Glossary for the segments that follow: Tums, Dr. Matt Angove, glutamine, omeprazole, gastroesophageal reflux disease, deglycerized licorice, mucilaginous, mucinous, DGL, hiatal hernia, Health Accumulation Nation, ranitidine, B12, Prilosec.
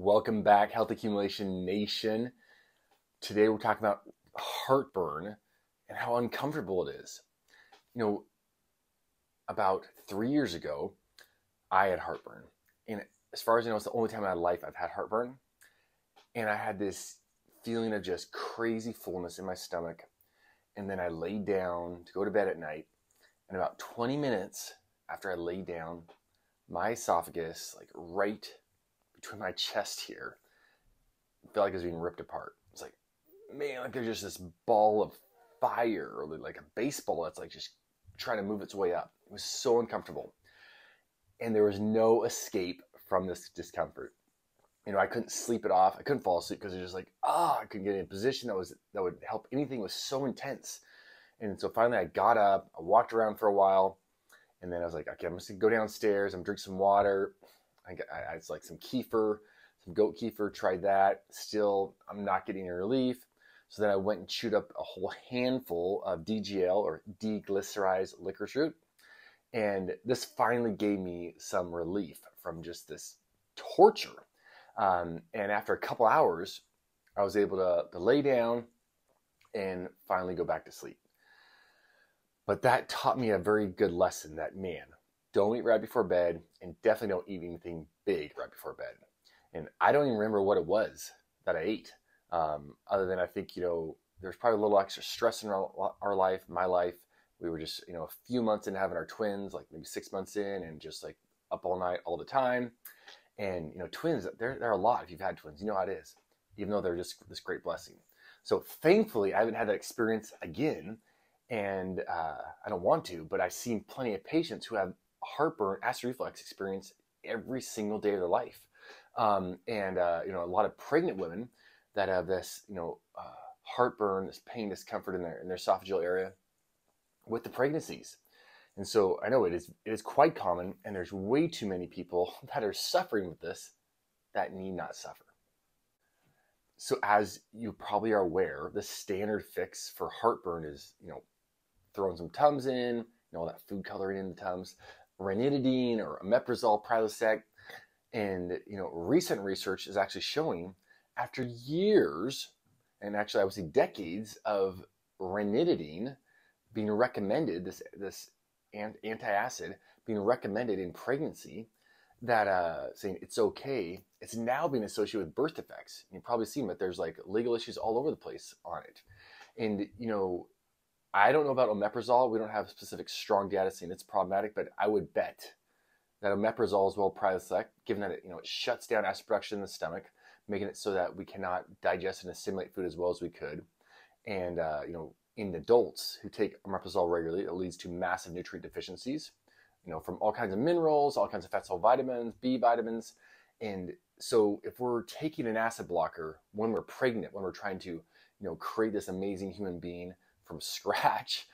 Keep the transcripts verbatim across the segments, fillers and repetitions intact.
Welcome back, Health Accumulation Nation. Today we're talking about heartburn and how uncomfortable it is. You know, about three years ago, I had heartburn. And as far as I know, it's the only time in my life I've had heartburn. And I had this feeling of just crazy fullness in my stomach. And then I laid down to go to bed at night. And about twenty minutes after I laid down, my esophagus, like right between my chest here, felt like it was being ripped apart. It's like, man, like there's just this ball of fire, or like a baseball that's like just trying to move its way up. It was so uncomfortable. And there was no escape from this discomfort. You know, I couldn't sleep it off. I couldn't fall asleep because it was just like, ah, oh, I couldn't get in a position that was that would help anything. It was so intense. And so finally I got up, I walked around for a while, and then I was like, okay, I'm just gonna go downstairs, I'm gonna drink some water. I got I, I it's like some kefir, some goat kefir, tried that. Still, I'm not getting any relief. So then I went and chewed up a whole handful of D G L, or deglycerized licorice root. And this finally gave me some relief from just this torture. Um, and after a couple hours, I was able to, to lay down and finally go back to sleep. But that taught me a very good lesson that, man, don't eat right before bed, and definitely don't eat anything big right before bed. And I don't even remember what it was that I ate, um, other than I think, you know, there's probably a little extra stress in our, our life, my life. We were just, you know, a few months in having our twins, like maybe six months in, and just like up all night all the time. And, you know, twins, they're, they're a lot. If you've had twins, you know how it is, even though they're just this great blessing. So thankfully, I haven't had that experience again. And uh, I don't want to, but I've seen plenty of patients who have heartburn, acid reflux experience every single day of their life. Um, and, uh, you know, a lot of pregnant women that have this, you know, uh, heartburn, this pain, discomfort in their, in their esophageal area with the pregnancies. And so I know it is, it is quite common, and there's way too many people that are suffering with this that need not suffer. So as you probably are aware, the standard fix for heartburn is, you know, throwing some Tums in, you know, all that food coloring in the Tums, ranitidine or omeprazole, Prilosec. And, you know, recent research is actually showing, after years, and actually I would say decades, of ranitidine being recommended, this, this antacid being recommended in pregnancy, that uh, saying it's okay, it's now being associated with birth defects. You've probably seen that there's like legal issues all over the place on it. And, you know, I don't know about omeprazole. We don't have specific strong data saying it's problematic, but I would bet that omeprazole as well, Prilosec, given that it, you know, it shuts down acid production in the stomach, making it so that we cannot digest and assimilate food as well as we could. And, uh, you know, in adults who take omeprazole regularly, it leads to massive nutrient deficiencies, you know, from all kinds of minerals, all kinds of fat soluble vitamins, B vitamins. And so if we're taking an acid blocker when we're pregnant, when we're trying to, you know, create this amazing human being from scratch,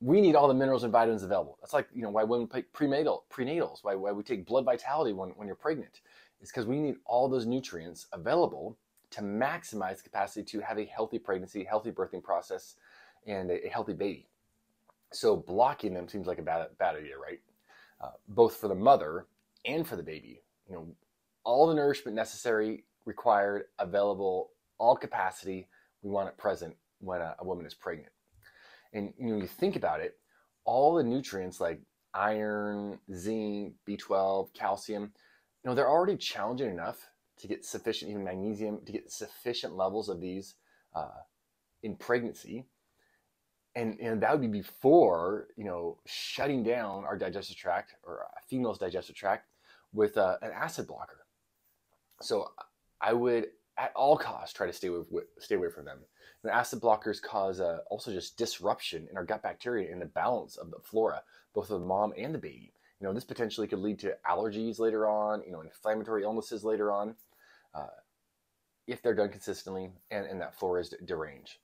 we need all the minerals and vitamins available. That's like, you know, why women take prenatal, prenatals, why, why we take blood vitality when, when you're pregnant. It's because we need all those nutrients available to maximize capacity to have a healthy pregnancy, healthy birthing process, and a, a healthy baby. So blocking them seems like a bad, bad idea, right? Uh, both for the mother and for the baby. You know, all the nourishment necessary, required, available, all capacity, we want it present when a, a woman is pregnant. And you know, when you think about it, all the nutrients like iron, zinc, B twelve, calcium, you know, they're already challenging enough to get sufficient, even magnesium, to get sufficient levels of these uh, in pregnancy. And, and that would be before, you know, shutting down our digestive tract, or a female's digestive tract, with a, an acid blocker. So I would, at all costs, try to stay away, stay away from them. And acid blockers cause uh, also just disruption in our gut bacteria and the balance of the flora, both of the mom and the baby. You know, this potentially could lead to allergies later on, you know, inflammatory illnesses later on, uh, if they're done consistently and, and that flora is deranged.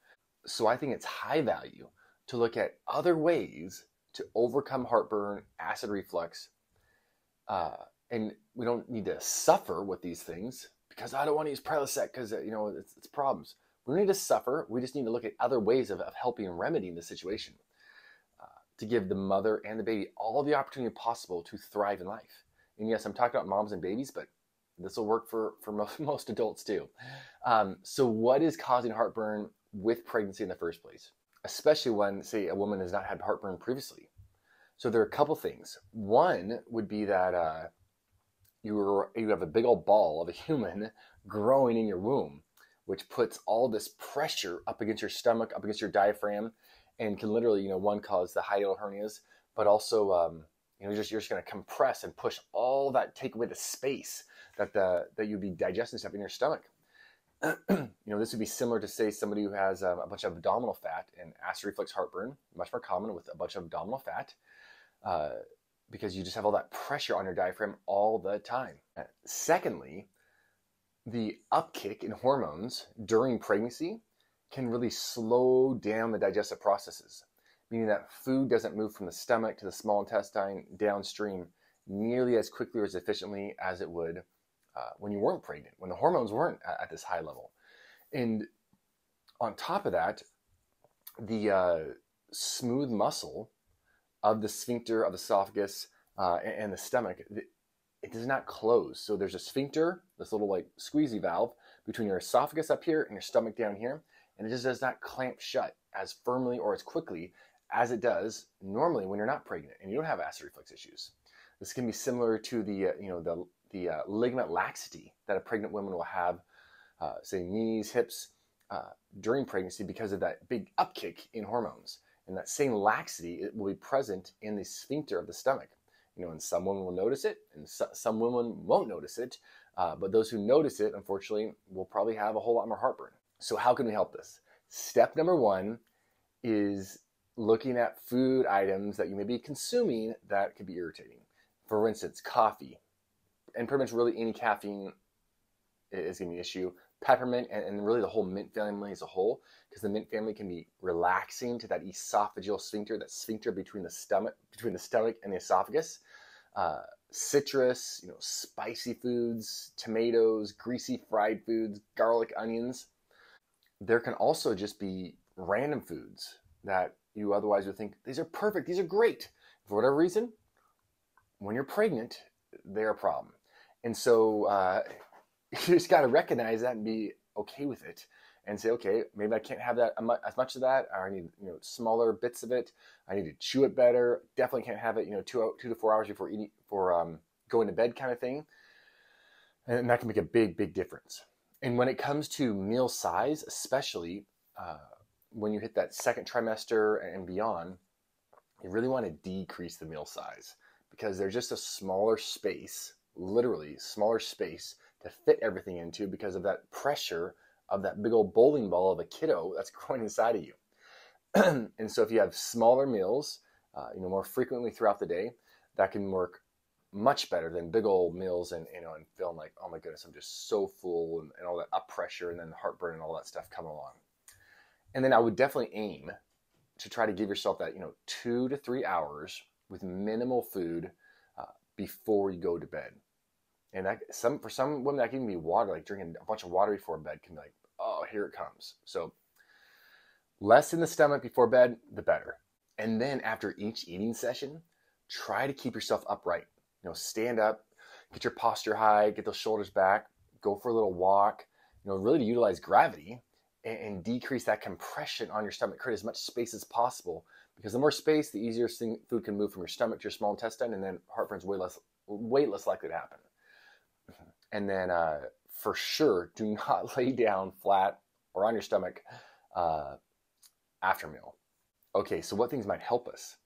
So I think it's high value to look at other ways to overcome heartburn, acid reflux, uh, and we don't need to suffer with these things because I don't want to use Prilosec because, you know, it's, it's problems. We don't need to suffer. We just need to look at other ways of, of helping and remedying the situation uh, to give the mother and the baby all the opportunity possible to thrive in life. And yes, I'm talking about moms and babies, but This will work for, for most, most adults too. Um, so what is causing heartburn with pregnancy in the first place? Especially when, say, a woman has not had heartburn previously. So there are a couple things. One would be that uh, you, are, you have a big old ball of a human growing in your womb, which puts all this pressure up against your stomach, up against your diaphragm, and can literally, you know, one, cause the hiatal hernias, but also, um, you know, just, you're just going to compress and push all that, take away the space that the that you'd be digesting stuff in your stomach. You know, this would be similar to, say, somebody who has um, a bunch of abdominal fat and acid reflux heartburn, much more common with a bunch of abdominal fat, uh, because you just have all that pressure on your diaphragm all the time. Uh, secondly, the upkick in hormones during pregnancy can really slow down the digestive processes, meaning that food doesn't move from the stomach to the small intestine downstream nearly as quickly or as efficiently as it would Uh, when you weren't pregnant, when the hormones weren't at, at this high level. And on top of that, the uh, smooth muscle of the sphincter of the esophagus uh, and, and the stomach, it does not close. So there's a sphincter, this little like squeezy valve between your esophagus up here and your stomach down here, and it just does not clamp shut as firmly or as quickly as it does normally when you're not pregnant and you don't have acid reflux issues. This can be similar to the, uh, you know, the the uh, ligament laxity that a pregnant woman will have, uh, say knees, hips, uh, during pregnancy because of that big upkick in hormones. And that same laxity, it will be present in the sphincter of the stomach. You know, and some women will notice it, and so, some women won't notice it, uh, but those who notice it, unfortunately, will probably have a whole lot more heartburn. So how can we help this? Step number one is looking at food items that you may be consuming that could be irritating. For instance, coffee. And pretty much really any caffeine is going to be an issue. Peppermint and, and really the whole mint family as a whole, because the mint family can be relaxing to that esophageal sphincter, that sphincter between the stomach, between the stomach and the esophagus. Uh, citrus, you know, spicy foods, tomatoes, greasy fried foods, garlic, onions. There can also just be random foods that you otherwise would think, these are perfect, these are great. For whatever reason, when you're pregnant, they're a problem. And so uh, you just got to recognize that and be okay with it and say, okay, maybe I can't have that as much of that. Or I need, you know, smaller bits of it. I need to chew it better. Definitely can't have it, you know, two, two to four hours before eating, before um, going to bed kind of thing. And that can make a big, big difference. And when it comes to meal size, especially uh, when you hit that second trimester and beyond, you really want to decrease the meal size, because there's just a smaller space, literally smaller space to fit everything into because of that pressure of that big old bowling ball of a kiddo that's growing inside of you. And so if you have smaller meals, uh, you know, more frequently throughout the day, that can work much better than big old meals and, you know, and feeling like, oh my goodness, I'm just so full, and, and all that up pressure and then heartburn and all that stuff come along. And then I would definitely aim to try to give yourself that, you know, two to three hours with minimal food uh, before you go to bed. And that, some for some women, that can even be water, like drinking a bunch of water before bed can be like, oh, here it comes. So less in the stomach before bed, the better. And then after each eating session, try to keep yourself upright. You know, stand up, get your posture high, get those shoulders back, go for a little walk, you know, really to utilize gravity and, and decrease that compression on your stomach, create as much space as possible. Because the more space, the easier thing, food can move from your stomach to your small intestine, and then heartburn's way less, way less likely to happen. And then uh, for sure, do not lay down flat or on your stomach uh, after meal. Okay, so what things might help us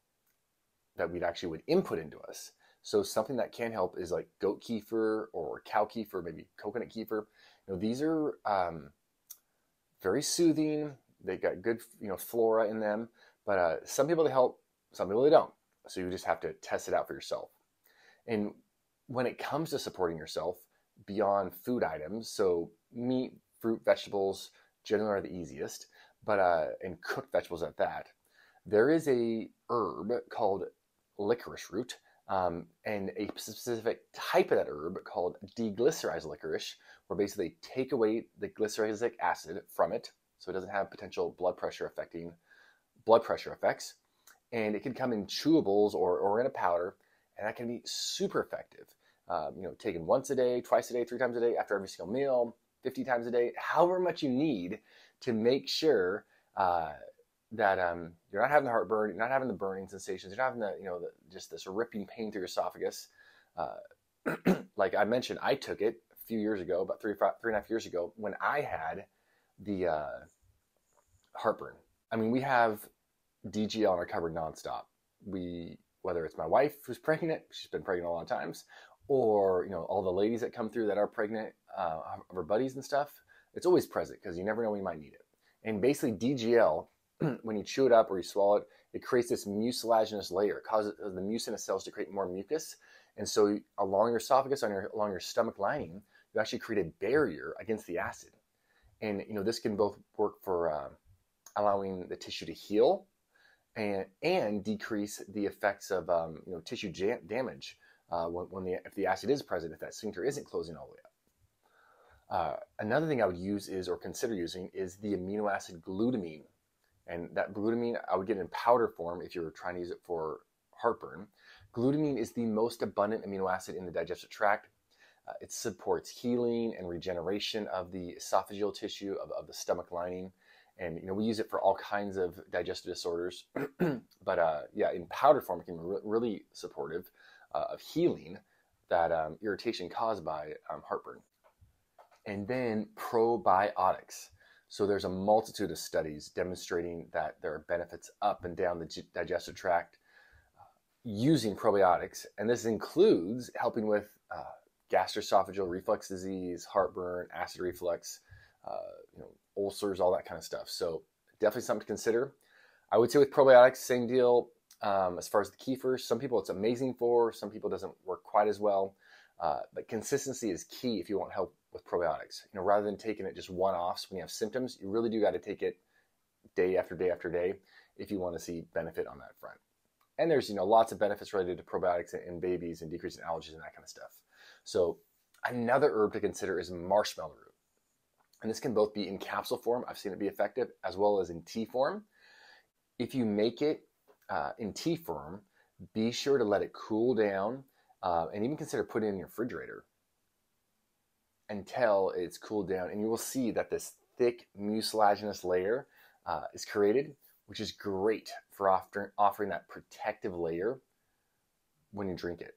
that we'd actually would input into us? So something that can help is like goat kefir or cow kefir, maybe coconut kefir. You know, these are um, very soothing. They've got good, you know, flora in them. But uh, some people they help, some people they don't. So you just have to test it out for yourself. And when it comes to supporting yourself beyond food items, so meat, fruit, vegetables generally are the easiest, but uh, and cooked vegetables at that. There is a herb called licorice root, um, and a specific type of that herb called deglycerized licorice, where basically they take away the glyceric acid from it, so it doesn't have potential blood pressure affecting. blood pressure effects, and it can come in chewables or, or in a powder, and that can be super effective. um, you know, taken once a day, twice a day, three times a day, after every single meal, fifty times a day, however much you need to make sure uh, that um, you're not having the heartburn, you're not having the burning sensations, you're not having the, you know, the, just this ripping pain through your esophagus. Uh, like I mentioned, I took it a few years ago, about three, five, three and a half years ago, when I had the uh, heartburn. I mean, we have D G L in our cupboard nonstop. We, whether it's my wife who's pregnant, she's been pregnant a lot of times, or, you know, all the ladies that come through that are pregnant, uh, of our buddies and stuff, it's always present because you never know when you might need it. And basically D G L, when you chew it up or you swallow it, it creates this mucilaginous layer. It causes the mucinous cells to create more mucus. And so along your esophagus, on your, along your stomach lining, you actually create a barrier against the acid. And, you know, this can both work for uh, allowing the tissue to heal and, and decrease the effects of, um, you know, tissue jam damage uh, when, when the, if the acid is present, if that sphincter isn't closing all the way up. Uh, another thing I would use is, or consider using, is the amino acid glutamine. And that glutamine, I would get in powder form if you were trying to use it for heartburn. Glutamine is the most abundant amino acid in the digestive tract. Uh, it supports healing and regeneration of the esophageal tissue, of, of the stomach lining. And, you know, we use it for all kinds of digestive disorders. But, uh, yeah, in powder form, it can be re really supportive uh, of healing that um, irritation caused by um, heartburn. And then probiotics. So there's a multitude of studies demonstrating that there are benefits up and down the digestive tract uh, using probiotics. And this includes helping with uh, gastroesophageal reflux disease, heartburn, acid reflux, uh, you know, ulcers, all that kind of stuff. So definitely something to consider. I would say with probiotics, same deal um, as far as the kefir. Some people it's amazing for, some people it doesn't work quite as well. Uh, but consistency is key if you want help with probiotics. You know, rather than taking it just one-offs when you have symptoms, you really do got to take it day after day after day if you want to see benefit on that front. And there's, you know, lots of benefits related to probiotics in, in babies and decreasing allergies and that kind of stuff. So another herb to consider is marshmallow root. And this can both be in capsule form, I've seen it be effective, as well as in tea form. If you make it uh, in tea form, be sure to let it cool down. Uh, and even consider putting it in your refrigerator until it's cooled down. And you will see that this thick mucilaginous layer uh, is created, which is great for offer offering that protective layer when you drink it.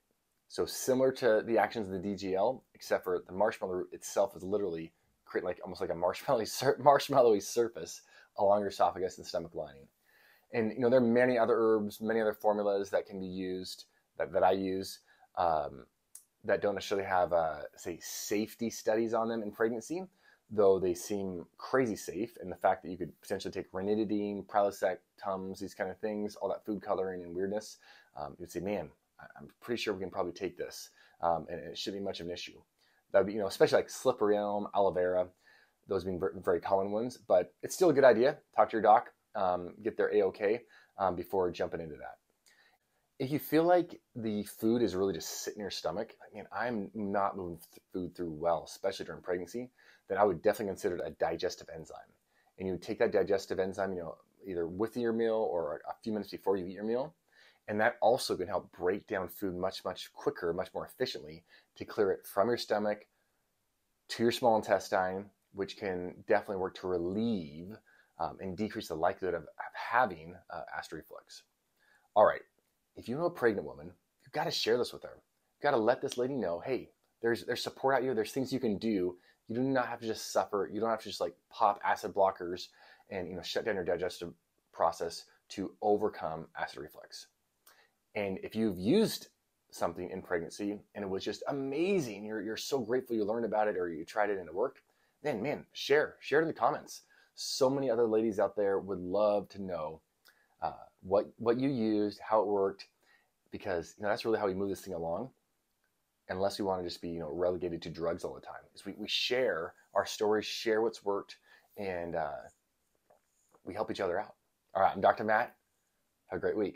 So similar to the actions of the D G L, except for the marshmallow root itself is literally creating like almost like a marshmallowy, sur marshmallowy surface along your esophagus and stomach lining. And, you know, there are many other herbs, many other formulas that can be used, that, that I use, Um, that don't necessarily have, uh, say, safety studies on them in pregnancy, though they seem crazy safe. And the fact that you could potentially take ranitidine, Prilosec, Tums, these kind of things, all that food coloring and weirdness, um, you'd say, man, I'm pretty sure we can probably take this, um, and it shouldn't be much of an issue. That'd be, you know, especially like slippery elm, aloe vera, those being very common ones. But it's still a good idea. Talk to your doc, um, get their A O K um, before jumping into that. If you feel like the food is really just sitting in your stomach, I mean, I'm not moving food through well, especially during pregnancy, then I would definitely consider it a digestive enzyme. And you would take that digestive enzyme, you know, either with your meal or a few minutes before you eat your meal. And that also can help break down food much, much quicker, much more efficiently to clear it from your stomach to your small intestine, which can definitely work to relieve um, and decrease the likelihood of, of having uh, acid reflux. All right. If you know a pregnant woman, you've got to share this with her. You've got to let this lady know, hey, there's, there's support out here. There's things you can do. You do not have to just suffer. You don't have to just like pop acid blockers and, you know, shut down your digestive process to overcome acid reflux. And if you've used something in pregnancy and it was just amazing, you're, you're so grateful you learned about it or you tried it and it worked, then, man, share. Share it in the comments. So many other ladies out there would love to know Uh, what what you used, how it worked, because, you know, that's really how we move this thing along, unless we want to just be, you know, relegated to drugs all the time. Is we, we share our stories, share what's worked, and uh, we help each other out. All right, I'm Doctor Matt. Have a great week.